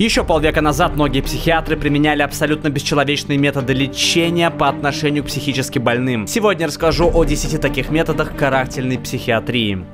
Еще полвека назад многие психиатры применяли абсолютно бесчеловечные методы лечения по отношению к психически больным. Сегодня расскажу о 10 таких методах карательной психиатрии.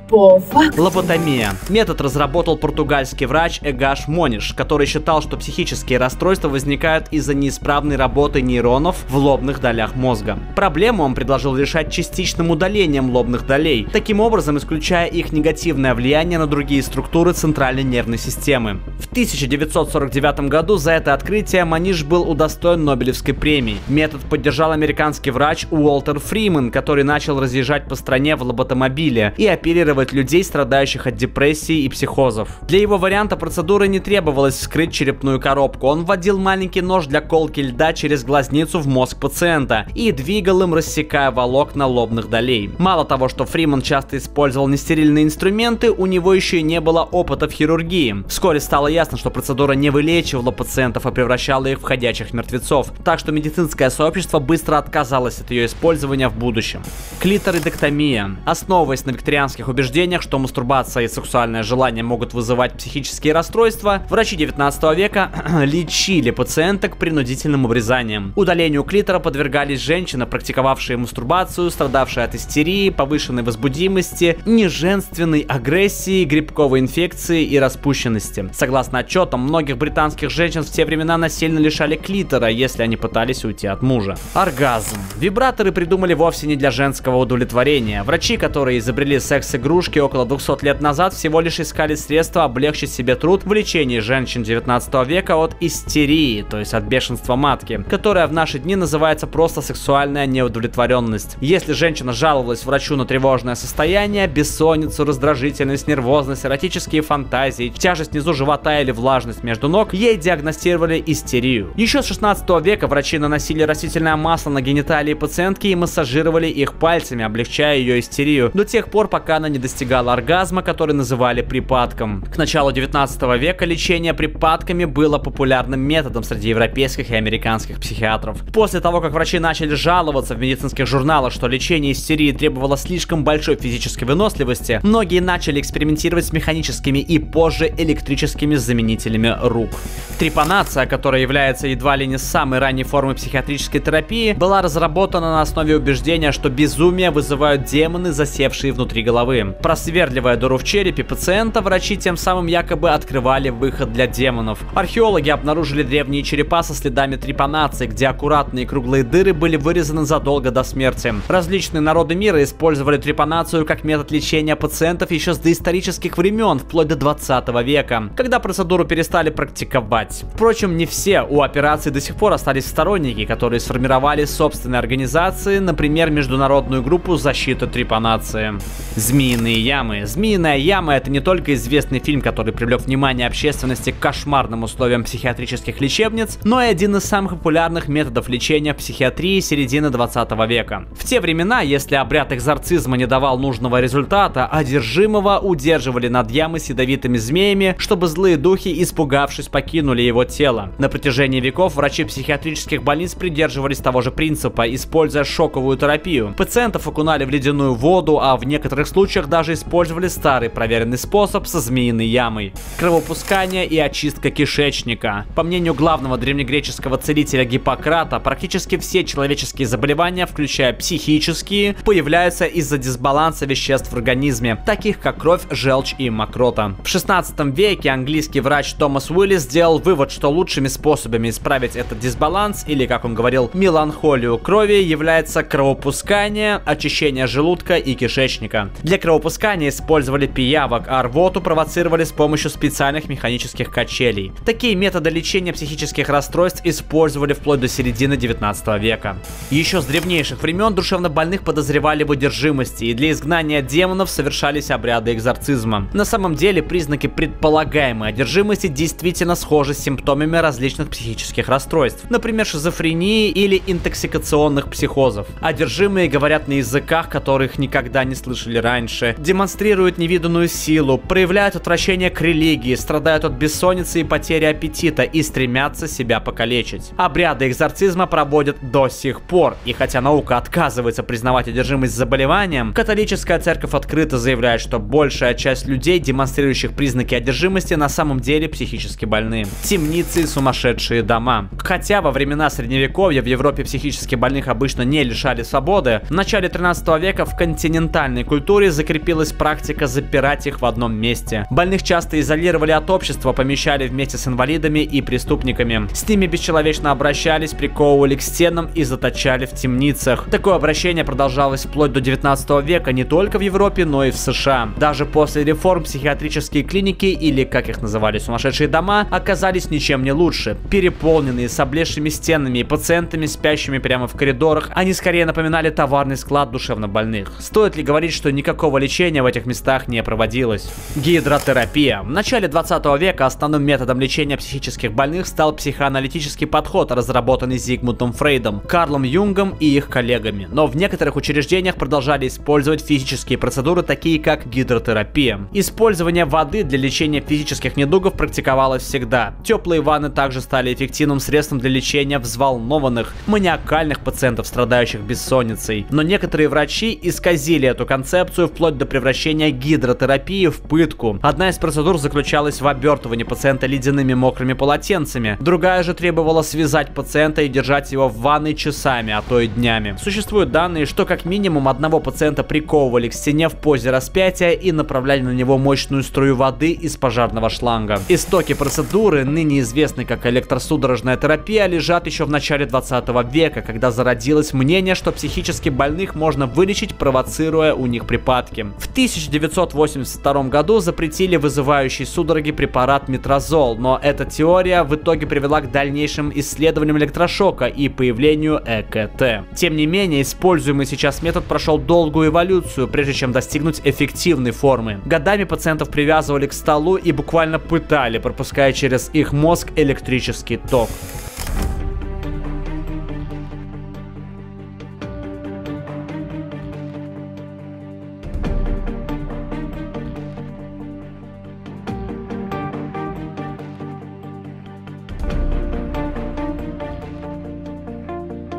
Лоботомия. Метод разработал португальский врач Эгаш Мониш, который считал, что психические расстройства возникают из-за неисправной работы нейронов в лобных долях мозга. Проблему он предложил решать частичным удалением лобных долей, таким образом исключая их негативное влияние на другие структуры центральной нервной системы. В 1949 году за это открытие Мониш был удостоен Нобелевской премии. Метод поддержал американский врач Уолтер Фриман, который начал разъезжать по стране в лоботомобиле и оперировать людей, страдающих от депрессии и психозов. Для его варианта процедуры не требовалось вскрыть черепную коробку. Он вводил маленький нож для колки льда через глазницу в мозг пациента и двигал им, рассекая волокна лобных долей. Мало того, что Фриман часто использовал нестерильные инструменты, у него еще и не было опыта в хирургии. Вскоре стало ясно, что процедура не вылечивала пациентов, а превращала их в ходячих мертвецов. Так что медицинское сообщество быстро отказалось от ее использования в будущем. Клиторидектомия. Основываясь на викторианских убеждениях, что мастурбация и сексуальное желание могут вызывать психические расстройства, врачи 19 века лечили пациенток принудительным обрезанием. Удалению клитора подвергались женщины, практиковавшие мастурбацию, страдавшие от истерии, повышенной возбудимости, неженственной агрессии, грибковой инфекции и распущенности. Согласно отчетам, многих британских женщин в те времена насильно лишали клитора, если они пытались уйти от мужа. Оргазм. Вибраторы придумали вовсе не для женского удовлетворения. Врачи, которые изобрели секс-игрушки около 200 лет назад, всего лишь искали средства облегчить себе труд в лечении женщин 19 века от истерии, то есть от бешенства матки, которая в наши дни называется просто сексуальная неудовлетворенность. Если женщина жаловалась врачу на тревожное состояние, бессонницу, раздражительность, нервозность, эротические фантазии, тяжесть внизу живота или влажность между ног, ей диагностировали истерию. Еще с 16 века врачи наносили растительное масло на гениталии пациентки и массажировали их пальцами, облегчая ее истерию, до тех пор, пока она не достигала оргазма, который называли припадком. К началу 19 века лечение припадками было популярным методом среди европейских и американских психиатров. После того, как врачи начали жаловаться в медицинских журналах, что лечение истерии требовало слишком большой физической выносливости, многие начали экспериментировать с механическими и позже электрическими заменителями рук. Трепанация, которая является едва ли не самой ранней формой психиатрической терапии, была разработана на основе убеждения, что безумие вызывают демоны, засевшие внутри головы. Просверливая дыру в черепе пациента, врачи тем самым якобы открывали выход для демонов. Археологи обнаружили древние черепа со следами трепанации, где аккуратные круглые дыры были вырезаны задолго до смерти. Различные народы мира использовали трепанацию как метод лечения пациентов еще с доисторических времен, вплоть до 20 века, когда процедуру перестали практиковать. Впрочем, не все. У операции до сих пор остались сторонники, которые сформировали собственные организации, например, Международную группу защиты трепанации. Змеиные ямы. Змеиная яма — это не только известный фильм, который привлек внимание общественности к кошмарным условиям психиатрических лечебниц, но и один из самых популярных методов лечения в психиатрии середины 20 века. В те времена, если обряд экзорцизма не давал нужного результата, одержимого удерживали над ямой с ядовитыми змеями, чтобы злые духи, испугавшись, покинули его тело. На протяжении веков врачи психиатрических больниц придерживались того же принципа, используя шоковую терапию. Пациентов окунали в ледяную воду, а в некоторых случаях даже использовали старый проверенный способ со змеиной ямой. Кровопускание и очистка кишечника. По мнению главного древнегреческого целителя Гиппократа, практически все человеческие заболевания, включая психические, появляются из-за дисбаланса веществ в организме, таких как кровь, желчь и мокрота. В 16 веке английский врач Томас Уиллис сделал вывод, что лучшими способами исправить этот дисбаланс, или, как он говорил, меланхолию крови, является кровопускание, очищение желудка и кишечника. Для кровопускания использовали пиявок, а рвоту провоцировали с помощью специальных механических качелей. Такие методы лечения психических расстройств использовали вплоть до середины 19 века. Еще с древнейших времен душевнобольных подозревали в одержимости, и для изгнания демонов совершались обряды экзорцизма. На самом деле признаки предполагаемой одержимости действительно схожи с симптомами различных психических расстройств, например, шизофрении или интоксикационных психозов. Одержимые говорят на языках, которых никогда не слышали раньше, демонстрируют невиданную силу, проявляют отвращение к религии, страдают от бессонницы и потери аппетита и стремятся себя покалечить. Обряды экзорцизма проводят до сих пор, и хотя наука отказывается признавать одержимость заболеванием, католическая церковь открыто заявляет, что большая часть людей, демонстрирующих признаки одержимости, на самом деле психически психически больные. Темницы и сумасшедшие дома. Хотя во времена средневековья в Европе психически больных обычно не лишали свободы, в начале 13 века в континентальной культуре закрепилась практика запирать их в одном месте. Больных часто изолировали от общества, помещали вместе с инвалидами и преступниками. С ними бесчеловечно обращались, приковывали к стенам и заточали в темницах. Такое обращение продолжалось вплоть до 19 века не только в Европе, но и в США. Даже после реформ психиатрические клиники, или как их называли сумасшедшие дома, оказались ничем не лучше. Переполненные, с облезшими стенами и пациентами, спящими прямо в коридорах, они скорее напоминали товарный склад душевнобольных. Стоит ли говорить, что никакого лечения в этих местах не проводилось? Гидротерапия. В начале 20 века основным методом лечения психических больных стал психоаналитический подход, разработанный Зигмундом Фрейдом, Карлом Юнгом и их коллегами. Но в некоторых учреждениях продолжали использовать физические процедуры, такие как гидротерапия. Использование воды для лечения физических недугов практиковалось всегда. Теплые ванны также стали эффективным средством для лечения взволнованных, маниакальных пациентов, страдающих бессонницей. Но некоторые врачи исказили эту концепцию вплоть до превращения гидротерапии в пытку. Одна из процедур заключалась в обертывании пациента ледяными мокрыми полотенцами, другая же требовала связать пациента и держать его в ванной часами, а то и днями. Существуют данные, что как минимум одного пациента приковывали к стене в позе распятия и направляли на него мощную струю воды из пожарного шланга. Истоки процедуры, ныне известны как электросудорожная терапия, лежат еще в начале 20 века, когда зародилось мнение, что психически больных можно вылечить, провоцируя у них припадки. В 1982 году запретили вызывающий судороги препарат метразол, но эта теория в итоге привела к дальнейшим исследованиям электрошока и появлению ЭКТ. Тем не менее, используемый сейчас метод прошел долгую эволюцию, прежде чем достигнуть эффективной формы. Годами пациентов привязывали к столу и буквально пытали, пропуская через их мозг электрический ток.